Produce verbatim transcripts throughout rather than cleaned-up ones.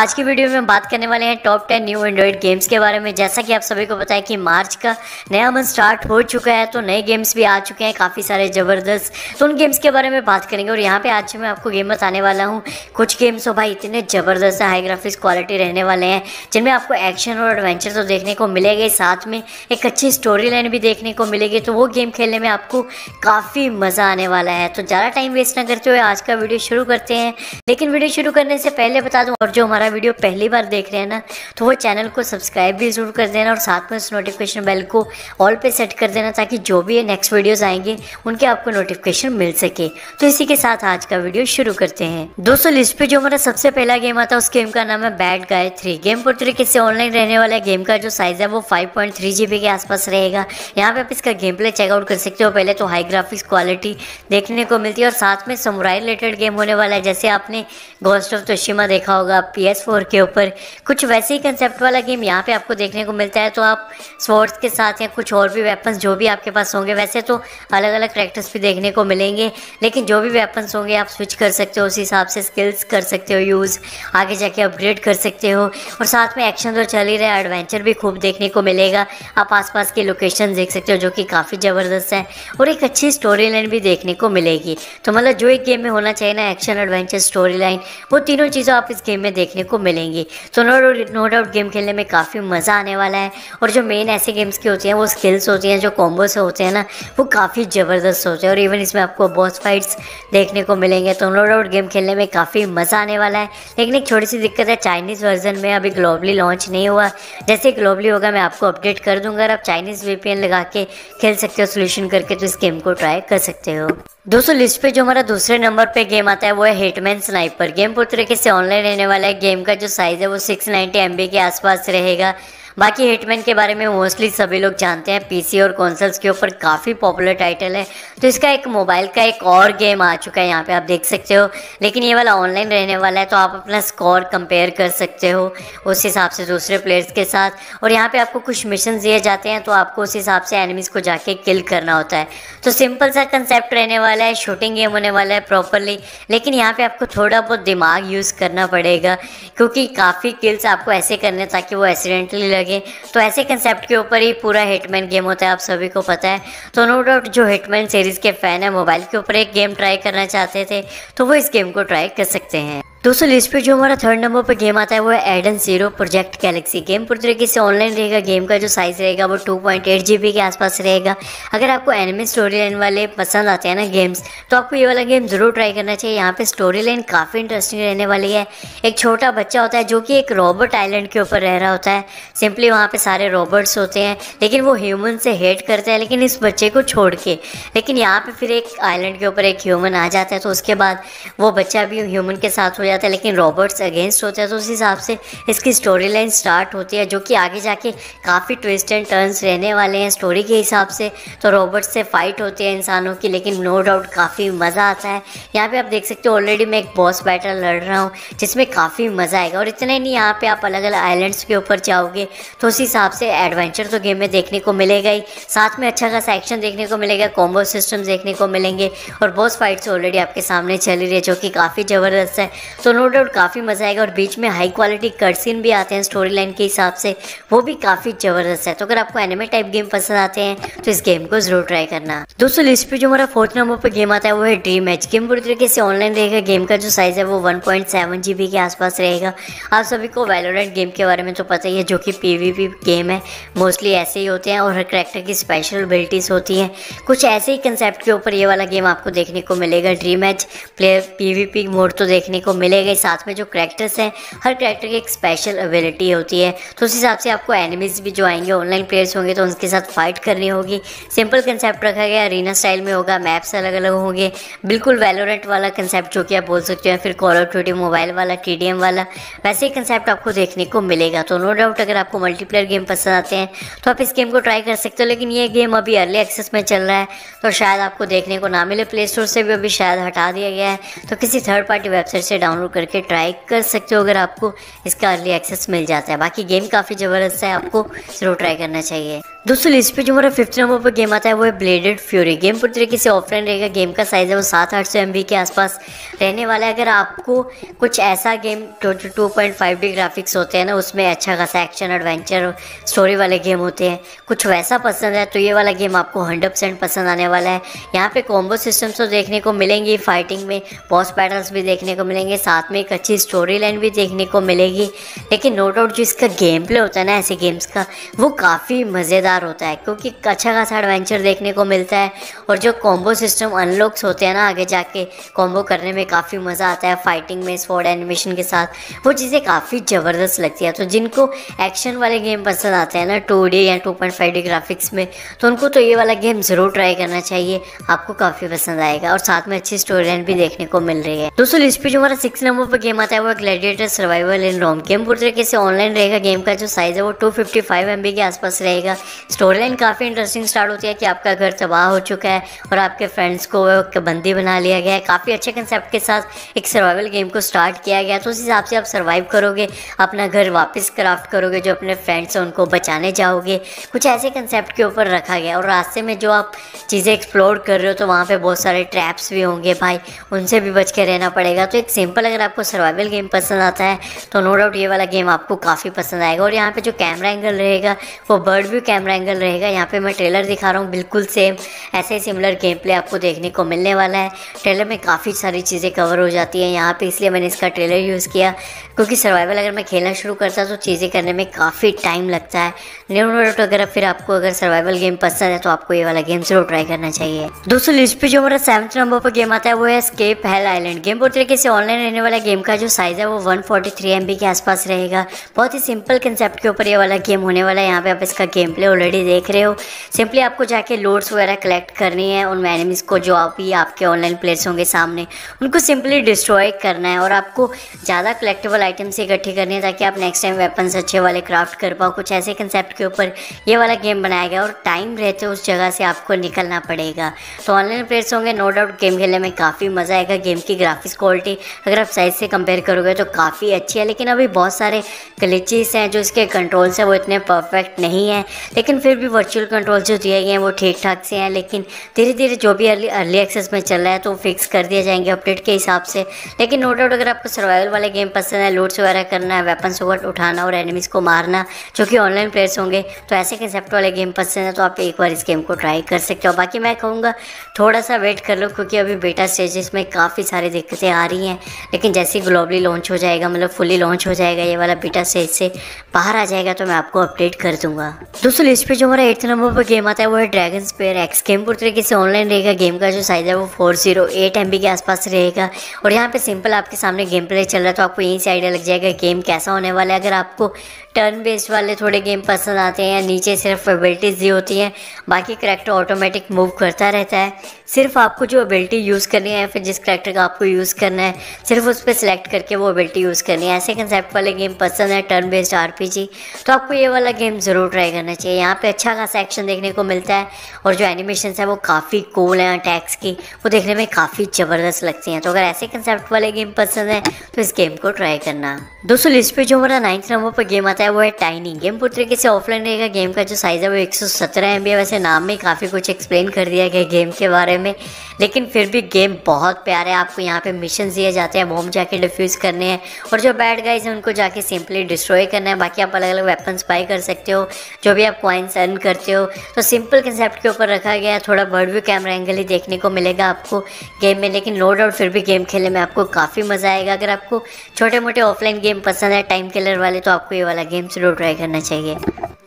आज की वीडियो में हम बात करने वाले हैं top ten new android games के बारे में। जैसा कि आप सभी को पता है कि मार्च का नया मंथ स्टार्ट हो चुका है, तो नए गेम्स भी आ चुके हैं काफ़ी सारे ज़बरदस्त, तो उन गेम्स के बारे में बात करेंगे। और यहाँ पे आज मैं आपको गेम बताने वाला हूँ, कुछ गेम्स हो भाई इतने ज़बरदस्त हाई ग्राफिक्स क्वालिटी रहने वाले हैं, जिनमें आपको एक्शन और एडवेंचर तो देखने को मिलेगा, साथ में एक अच्छी स्टोरी लाइन भी देखने को मिलेगी। तो वो गेम खेलने में आपको काफ़ी मज़ा आने वाला है। तो ज़्यादा टाइम वेस्ट ना करते हुए आज का वीडियो शुरू करते हैं। लेकिन वीडियो शुरू करने से पहले बता दूँ, और जो हमारा वीडियो पहली बार देख रहे हैं ना, तो वो चैनल को सब्सक्राइब भी जरूर कर देना और साथ में उस नोटिफिकेशन बेल को ऑल पे सेट कर देना, ताकि जो भी नेक्स्ट वीडियोस आएंगे उनके आपको नोटिफिकेशन मिल सके। तो इसी के साथ आज का वीडियो शुरू करते हैं। दोस्तों, लिस्ट पे जो हमारा सबसे पहला गेम आता है, उस गेम का नाम है बैड गाय थ्री। गेम पूरी तरीके से ऑनलाइन रहने वाला है। गेम का जो साइज है वो five point three G B के आसपास रहेगा। यहाँ पे आप इसका गेम प्ले चेकआउट कर सकते हो। पहले तो हाई ग्राफिक्स क्वालिटी देखने को मिलती है और साथ में समुराई रिलेटेड गेम होने वाला है। जैसे आपने घोस्ट ऑफ त्सुशिमा देखा होगा पी एस फोर के ऊपर, कुछ वैसे ही कंसेप्ट वाला गेम यहाँ पे आपको देखने को मिलता है। तो आप स्वॉर्ड्स के साथ या कुछ और भी वेपन्स जो भी आपके पास होंगे, वैसे तो अलग अलग कैरेक्टर्स भी देखने को मिलेंगे, लेकिन जो भी वेपन्स होंगे आप स्विच कर सकते हो, उस हिसाब से स्किल्स कर सकते हो यूज़, आगे जाके अपग्रेड कर सकते हो। और साथ में एक्शन तो चल ही रहा है, एडवेंचर भी खूब देखने को मिलेगा। आप आसपास की लोकेशन देख सकते हो जो कि काफ़ी ज़बरदस्त है, और एक अच्छी स्टोरी लाइन भी देखने को मिलेगी। तो मतलब जो एक गेम में होना चाहिए ना, एक्शन, एडवेंचर, स्टोरी लाइन, वो तीनों चीज़ें आप इस गेम में देखने को मिलेंगी। तो नो नो डाउट गेम खेलने में काफ़ी मज़ा आने वाला है। और जो मेन ऐसे गेम्स की होती हैं वो स्किल्स होती हैं, जो कॉम्बोस होते हैं ना, वो काफ़ी ज़बरदस्त होते हैं। और इवन इसमें आपको बॉस फाइट्स देखने को मिलेंगे। तो नो डाउट गेम खेलने में काफ़ी मज़ा आने वाला है। लेकिन एक छोटी सी दिक्कत है, चाइनीज़ वर्जन में अभी ग्लोबली लॉन्च नहीं हुआ। जैसे ग्लोबली होगा मैं आपको अपडेट कर दूँगा, और आप चाइनीज़ वी पी एन लगा के खेल सकते हो सोल्यूशन करके। तो इस गेम को ट्राई कर सकते हो। दोस्तों, लिस्ट पे जो हमारा दूसरे नंबर पे गेम आता है वो है हिटमैन स्नाइपर। गेम पूरी तरीके से ऑनलाइन रहने वाला है। गेम का जो साइज़ है वो सिक्स नाइन्टी एमबी के आसपास रहेगा। बाकी हिटमैन के बारे में मोस्टली सभी लोग जानते हैं, पीसी और कंसोल्स के ऊपर काफ़ी पॉपुलर टाइटल है। तो इसका एक मोबाइल का एक और गेम आ चुका है, यहाँ पे आप देख सकते हो, लेकिन ये वाला ऑनलाइन रहने वाला है। तो आप अपना स्कोर कंपेयर कर सकते हो उस हिसाब से दूसरे प्लेयर्स के साथ। और यहाँ पे आपको कुछ मिशन दिए जाते हैं, तो आपको उस हिसाब से एनिमीज़ को जाके किल करना होता है। तो सिंपल सा कंसेप्ट रहने वाला है, शूटिंग गेम होने वाला है प्रॉपरली। लेकिन यहाँ पर आपको थोड़ा बहुत दिमाग यूज़ करना पड़ेगा, क्योंकि काफ़ी किल्स आपको ऐसे करने ताकि वो एक्सीडेंटली लगे। तो ऐसे कंसेप्ट के ऊपर ही पूरा हिटमैन गेम होता है, आप सभी को पता है। तो नो डाउट जो हिटमैन सीरीज़ के फ़ैन है, मोबाइल के ऊपर एक गेम ट्राई करना चाहते थे, तो वो इस गेम को ट्राई कर सकते हैं। दोस्तों, लिस्ट पे जो हमारा थर्ड नंबर पे गेम आता है वो है Eden zero project galaxy. Game पूरी तरीके से ऑनलाइन रहेगा। गेम का जो साइज़ रहेगा वो टू पॉइंट एट जीबी के आसपास रहेगा। अगर आपको एनिमे स्टोरी लाइन वाले पसंद आते हैं ना गेम्स, तो आपको ये वाला गेम ज़रूर ट्राई करना चाहिए। यहाँ पे स्टोरी लाइन काफ़ी इंटरेस्टिंग रहने वाली है। एक छोटा बच्चा होता है जो कि एक रॉबर्ट आइलैंड के ऊपर रह रहा होता है। सिंपली वहाँ पर सारे रॉबर्ट्स होते हैं, लेकिन वो ह्यूमन से हेट करते हैं, लेकिन इस बच्चे को छोड़ के। लेकिन यहाँ पर फिर एक आइलैंड के ऊपर एक ह्यूमन आ जाता है, तो उसके बाद वो बच्चा भी ह्यूमन के साथ जाता है, लेकिन रॉबर्ट्स अगेंस्ट होता है। तो उस हिसाब से इसकी स्टोरी लाइन स्टार्ट होती है, जो कि आगे जाके काफ़ी ट्विस्ट एंड टर्न्स रहने वाले हैं स्टोरी के हिसाब से। तो रॉबर्ट्स से फाइट होती है इंसानों की, लेकिन नो डाउट काफ़ी मज़ा आता है। यहाँ पे आप देख सकते हो, ऑलरेडी मैं एक बॉस बैटल लड़ रहा हूँ, जिसमें काफ़ी मज़ा आएगा। और इतने नहीं, यहाँ पर आप अलग अलग आइलैंड्स के ऊपर जाओगे, तो उस हिसाब से एडवेंचर तो गेम में देखने को मिलेगा ही, साथ में अच्छा खासा एक्शन देखने को मिलेगा, कॉम्बो सिस्टम देखने को मिलेंगे, और बॉस फाइट्स ऑलरेडी आपके सामने चल रही है, जो कि काफ़ी ज़बरदस्त है। तो नो डाउट काफ़ी मज़ा आएगा। और बीच में हाई क्वालिटी कटसीन भी आते हैं स्टोरी लाइन के हिसाब से, वो भी काफ़ी ज़बरदस्त है। तो अगर आपको एनिमे टाइप गेम पसंद आते हैं, तो इस गेम को ज़रूर ट्राई करना। दोस्तों, लिस्ट पे जो हमारा फोर्थ नंबर पे गेम आता है वो है ड्रीम एच। गेम पूरी तरीके से ऑनलाइन रहेगा। गेम का जो साइज़ है वो one point seven G B के आसपास रहेगा। आप सभी को वैलोरेंट गेम के बारे में तो पता ही है, जो कि पी वी पी गेम है, मोस्टली ऐसे ही होते हैं, और हर करैक्टर की स्पेशल एबिलिटीज़ होती हैं। कुछ ऐसे ही कंसेप्ट के ऊपर ये वाला गेम आपको देखने को मिलेगा। Dream H player P V P mode तो देखने को मिलेगा, साथ में जो करैक्टर्स हैं, हर करैक्टर की एक स्पेशल एबिलिटी होती है। तो उस हिसाब से आपको एनिमीज भी जो आएंगे, ऑनलाइन प्लेयर्स होंगे, तो उनके साथ फाइट करनी होगी। सिंपल कंसेप्ट रखा गया, अरीना स्टाइल में होगा, मैप्स अलग अलग होंगे, बिल्कुल वैलोरेंट वाला कंसेप्ट जो कि आप बोल सकते हो, फिर कॉल ऑफ ड्यूटी मोबाइल वाला, टी डी एम वाला, वैसे ही कंसेप्ट आपको देखने को मिलेगा। तो नो डाउट अगर आपको मल्टीप्लेयर गेम पसंद आते हैं, तो आप इस गेम को ट्राई कर सकते हो। लेकिन ये गेम अभी अर्ली एक्सेस में चल रहा है, तो शायद आपको देखने को ना मिले, प्ले स्टोर से भी अभी शायद हटा दिया गया है। तो किसी थर्ड पार्टी वेबसाइट से डाउनलोड करके ट्राई कर सकते हो, अगर आपको इसका अर्ली एक्सेस मिल जाता है। बाकी गेम काफ़ी ज़बरदस्त है, आपको ज़रूर ट्राई करना चाहिए। दोस्तों लिस्ट पे जो हमारा फिफ्थ नंबर पर गेम आता है वो है ब्लेडेड फ्यूरी। गेम पूरी तरीके से ऑफलाइन रहेगा। गेम का साइज़ है वो सात आठ सौ एम बी के आसपास रहने वाला है। अगर आपको कुछ ऐसा गेम जो जो two point five D graphics होते हैं ना, उसमें अच्छा खासा एक्शन एडवेंचर स्टोरी वाले गेम होते हैं, कुछ वैसा पसंद है तो ये वाला गेम आपको हंड्रेड परसेंट पसंद आने वाला है। यहाँ पे कॉम्बो सिस्टम्स तो देखने को मिलेंगी, फाइटिंग में बॉस बैटल्स भी देखने को मिलेंगे, साथ में एक अच्छी स्टोरी लाइन भी देखने को मिलेगी। लेकिन नो डाउट जो इसका गेम प्ले होता है ना ऐसे गेम्स का, वो काफ़ी मज़ेदार होता है, क्योंकि अच्छा खासा एडवेंचर देखने को मिलता है। और जो कॉम्बो सिस्टम अनलॉक्स होते हैं ना, आगे जाके कॉम्बो करने में काफ़ी मज़ा आता है। फाइटिंग में स्वॉर्ड एनिमेशन के साथ वो चीज़ें काफ़ी ज़बरदस्त लगती है। तो जिनको एक्शन वाले गेम पसंद आते हैं ना, टू डी या two point five D graphics में, तो उनको तो ये वाला गेम ज़रूर ट्राई करना चाहिए, आपको काफ़ी पसंद आएगा। और साथ में अच्छी स्टोरी लाइन भी देखने को मिल रही है। दोस्तों लिस्ट पे जो हमारा सिक्स नंबर पर गेम आता है वो gladiator survival and long. Game पूरी तरीके से ऑनलाइन रहेगा। गेम का जो साइज़ है वो two fifty five M B के आसपास रहेगा। स्टोरी लाइन काफ़ी इंटरेस्टिंग स्टार्ट होती है कि आपका घर तबाह हो चुका है और आपके फ्रेंड्स को बंदी बना लिया गया है। काफ़ी अच्छे कंसेप्ट के साथ एक सर्वाइवल गेम को स्टार्ट किया गया, तो उस हिसाब से आप सर्वाइव करोगे, अपना घर वापस क्राफ्ट करोगे, जो अपने फ्रेंड्स हैं उनको बचाने जाओगे, कुछ ऐसे कंसेप्ट के ऊपर रखा गया। और रास्ते में जो आप चीज़ें एक्सप्लोर कर रहे हो तो वहाँ पर बहुत सारे ट्रैप्स भी होंगे भाई, उनसे भी बच के रहना पड़ेगा। तो एक सिंपल अगर आपको सर्वाइवल गेम पसंद आता है तो नो डाउट ये वाला गेम आपको काफ़ी पसंद आएगा। और यहाँ पर जो कैमरा एंगल रहेगा वो बर्ड व्यू कैमरा एंगल रहेगा। यहाँ पे मैं ट्रेलर दिखा रहा हूँ, बिल्कुल सेम ऐसे ही सिमिलर गेम प्ले आपको देखने को मिलने वाला है। ट्रेलर में काफ़ी सारी चीज़ें कवर हो जाती हैं यहाँ पे, इसलिए मैंने इसका ट्रेलर यूज़ किया, क्योंकि सर्वाइवल अगर मैं खेलना शुरू करता तो चीज़ें करने में काफ़ी टाइम लगता है। नो डाउट अगर फिर आपको अगर सर्वाइवल गेम पसंद है तो आपको ये वाला गेम जरूर ट्राई करना चाहिए। दोस्तों लिस्ट पे जो हमारा सेवन्थ नंबर पर गेम आता है वो है एस्केप हेल आइलैंड। गेम पूरी तरीके से ऑनलाइन रहने वाला। गेम का जो साइज़ है वो one forty three M B के आसपास रहेगा। बहुत ही सिंपल कंसेप्ट के ऊपर ये वाला गेम होने वाला है। यहाँ पे आप इसका गेम प्ले ऑलरेडी देख रहे हो। सिंपली आपको जाके लोड्स वगैरह कलेक्ट करनी है, उन एनिमीज को जो आप ही आपके ऑनलाइन प्लेयर्स होंगे सामने, उनको सिंपली डिस्ट्रॉय करना है। और आपको ज़्यादा कलेक्टेबल आइटम्स इकट्ठी करनी है ताकि आप नेक्स्ट टाइम वेपन्स अच्छे वाले क्राफ्ट कर पाओ। कुछ ऐसे कंसेप्ट के ऊपर ये वाला गेम बनाया गया और टाइम रहते उस जगह से आपको निकलना पड़ेगा। तो ऑनलाइन प्लेयर्स होंगे, नो डाउट गेम खेलने में काफ़ी मज़ा आएगा। गेम की ग्राफिक्स क्वालिटी अगर आप साइज़ से कंपेयर करोगे तो काफ़ी अच्छी है, लेकिन अभी बहुत सारे ग्लिचेस हैं, जो इसके कंट्रोल्स हैं वो इतने परफेक्ट नहीं हैं। लेकिन फिर भी वर्चुअल कंट्रोल जो दिए गए हैं वो ठीक ठाक से हैं, लेकिन धीरे धीरे जो भी अर्ली अर्ली एक्सेस में चल रहा है तो फिक्स कर दिए जाएंगे अपडेट के हिसाब से। लेकिन नो डाउट अगर आपको सर्वाइवल वाले गेम पसंद है, लूट्स वगैरह करना है, वेपन्स वगैरह उठाना और एनिमीज़ को मारना, जो कि ऑनलाइन प्लेयर्स होंगे, तो ऐसे कंसेप्ट वाले गेम पसंद है तो आप एक बार इस गेम को ट्राई कर सकते हो। बाकी मैं कहूँगा थोड़ा सा वेट कर लो, क्योंकि अभी बेटा स्टेजेस में काफ़ी सारी दिक्कतें आ रही हैं। लेकिन जैसे ही ग्लोबली लॉन्च हो जाएगा, मतलब फुली लॉन्च हो जाएगा, ये वाला बेटा स्टेज से बाहर आ जाएगा तो मैं आपको अपडेट कर दूँगा। दोस्तों लिस्ट पे जो हमारा एट्थ नंबर पर गेम आता है वो है ड्रैगन स्पेयर एक्स। गेम पूरी तरीके से ऑनलाइन रहेगा। गेम का जो साइज़ है वो four zero eight M B के आसपास रहेगा। और यहाँ पे सिंपल आपके सामने गेम प्ले चल रहा है, तो आपको यहीं से आइडिया लग जाएगा गेम कैसा होने वाला है। अगर आपको टर्न बेस्ड वाले थोड़े गेम पसंद आते हैं, नीचे सिर्फ एबिलिटीज़ दी होती हैं, बाकी करैक्टर ऑटोमेटिक मूव करता रहता है, सिर्फ आपको जो एबिलिटी यूज़ करनी है, फिर जिस करैक्टर का आपको यूज़ करना है सिर्फ उस पर सिलेक्ट करके वो एबिलिटी यूज़ करनी है, ऐसे कंसेप्ट वाले गेम पसंद है। Turn based R P G तो आपको ये वाला गेम ज़रूर ट्राई करना चाहिए। यहाँ पे अच्छा खासा एक्शन देखने को मिलता है और जो एनिमेशन है वो काफ़ी कूल हैं, अटैक्स की वो देखने में काफ़ी ज़बरदस्त लगती हैं। तो अगर ऐसे कंसेप्ट वाले गेम पसंद है तो इस गेम को ट्राई करना। दोस्तों लिस्ट पे जो हमारा नाइन्थ नंबर पर गेम है वो है टाइनी। गेम पूरी तरीके से ऑफलाइन रहेगा। गेम का जो साइज़ है वो एक सौ सत्रह एमबी है। वैसे नाम में काफ़ी कुछ एक्सप्लेन कर दिया गया गेम के बारे में, लेकिन फिर भी गेम बहुत प्यारा है। आपको यहाँ पे मिशन दिए जाते हैं, बॉम्ब जाके डिफ्यूज़ करने हैं और जो बैड गाइज हैं उनको जाके सिंपली डिस्ट्रॉय करना है। बाकी आप अलग अलग वेपन्स बाय कर सकते हो, जो भी आप कॉइन्स अर्न करते हो। तो सिंपल कंसेप्ट के ऊपर रखा गया है, थोड़ा बर्ड व्यू कैमरा एंगल ही देखने को मिलेगा आपको गेम में, लेकिन नो डाउट फिर भी गेम खेलने में आपको काफ़ी मज़ा आएगा। अगर आपको छोटे मोटे ऑफलाइन गेम पसंद है, टाइम किलर वाले, तो आपको ये वाला गेम जरूर ट्राई करना चाहिए।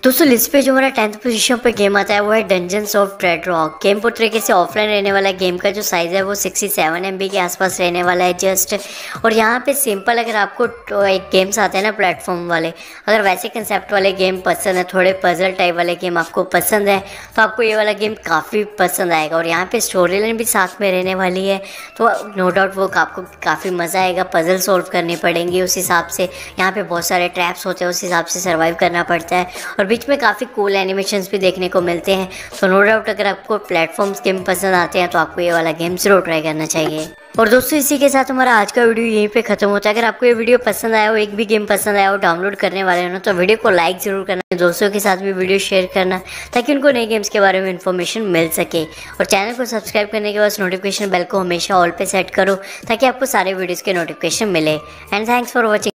दोस्तों लिस्ट पे जो हमारा टेंथ पोजीशन पर गेम आता है वो है dungeons of dread rock. Game पूरी तरीके से ऑफलाइन रहने वाला है। गेम का जो साइज़ है वो सिक्सटी सेवन एमबी के आसपास रहने वाला है जस्ट। और यहाँ पे सिंपल अगर आपको तो एक गेम्स आते हैं ना प्लेटफॉर्म वाले, अगर वैसे कंसेप्ट वाले गेम पसंद है, थोड़े पजल टाइप वाले गेम आपको पसंद है, तो आपको ये वाला गेम काफ़ी पसंद आएगा। और यहाँ पर स्टोरी लाइन भी साथ में रहने वाली है, तो नो डाउट वो आपको काफ़ी मज़ा आएगा। पजल सॉल्व करने पड़ेंगे, उस हिसाब से यहाँ पर बहुत सारे ट्रैप्स होते हैं, उस हिसाब से सर्वाइव करना पड़ता है। बीच में काफ़ी कूल एनिमेशंस भी देखने को मिलते हैं। तो नो डाउट अगर आपको प्लेटफॉर्म्स गेम पसंद आते हैं तो आपको ये वाला गेम ज़रूर ट्राई करना चाहिए। और दोस्तों इसी के साथ हमारा आज का वीडियो यहीं पे खत्म होता है। अगर आपको ये वीडियो पसंद आया हो, एक भी गेम पसंद आया हो, डाउनलोड करने वाले हो ना, तो वीडियो को लाइक जरूर करना, दोस्तों के साथ भी वीडियो शेयर करना ताकि उनको नए गेम्स के बारे में इन्फॉर्मेशन मिल सके। और चैनल को सब्सक्राइब करने के बाद नोटिफिकेशन बेल को हमेशा ऑल पे सेट करो ताकि आपको सारे वीडियोज़ के नोटिफिकेशन मिले। And thanks for watching.